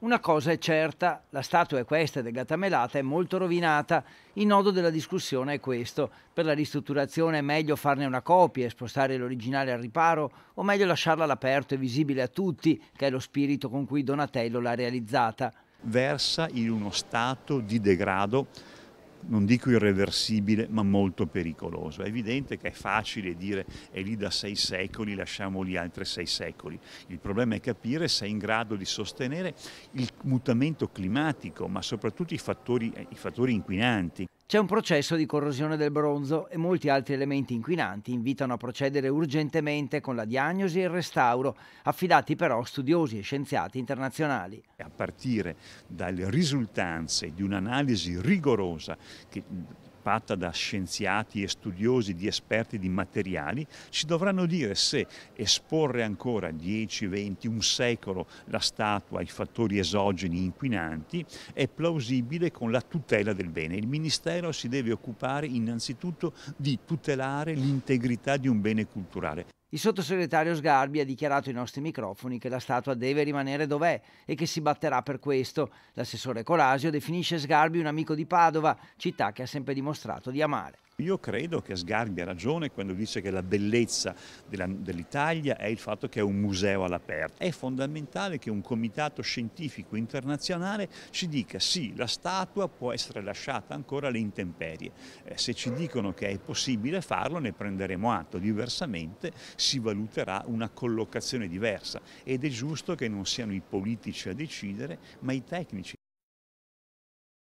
Una cosa è certa, la statua è questa del Gattamelata, è molto rovinata. Il nodo della discussione è questo: per la ristrutturazione è meglio farne una copia e spostare l'originale al riparo, o meglio lasciarla all'aperto e visibile a tutti, che è lo spirito con cui Donatello l'ha realizzata. Versa in uno stato di degrado, non dico irreversibile, ma molto pericoloso. È evidente che è facile dire è lì da 6 secoli, lasciamo lì altri 6 secoli. Il problema è capire se è in grado di sostenere il mutamento climatico, ma soprattutto i fattori inquinanti. C'è un processo di corrosione del bronzo e molti altri elementi inquinanti invitano a procedere urgentemente con la diagnosi e il restauro, affidati però a studiosi e scienziati internazionali. A partire dalle risultanze di un'analisi rigorosa che fatta da scienziati e studiosi, di esperti di materiali, ci dovranno dire se esporre ancora 10, 20, un secolo la statua ai fattori esogeni inquinanti è plausibile con la tutela del bene. Il Ministero si deve occupare innanzitutto di tutelare l'integrità di un bene culturale. Il sottosegretario Sgarbi ha dichiarato ai nostri microfoni che la statua deve rimanere dov'è e che si batterà per questo. L'assessore Colasio definisce Sgarbi un amico di Padova, città che ha sempre dimostrato di amare. Io credo che Sgarbi ha ragione quando dice che la bellezza dell'Italia è il fatto che è un museo all'aperto. È fondamentale che un comitato scientifico internazionale ci dica sì, la statua può essere lasciata ancora alle intemperie. Se ci dicono che è possibile farlo, ne prenderemo atto, diversamente si valuterà una collocazione diversa, ed è giusto che non siano i politici a decidere, ma i tecnici.